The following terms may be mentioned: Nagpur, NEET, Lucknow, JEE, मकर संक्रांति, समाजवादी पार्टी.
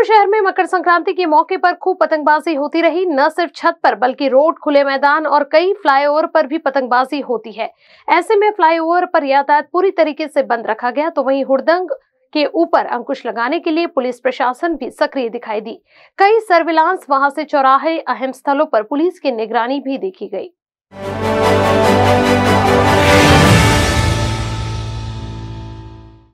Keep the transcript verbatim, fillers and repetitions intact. नागपुर शहर में मकर संक्रांति के मौके पर खूब पतंगबाजी होती रही। न सिर्फ छत पर बल्कि रोड, खुले मैदान और कई फ्लाईओवर पर भी पतंगबाजी होती है। ऐसे में फ्लाईओवर पर यातायात पूरी तरीके से बंद रखा गया, तो वहीं हुड़दंग के ऊपर अंकुश लगाने के लिए पुलिस प्रशासन भी सक्रिय दिखाई दी। कई सर्विलांस वहां से चौराहे, अहम स्थलों पर पुलिस की निगरानी भी देखी गई।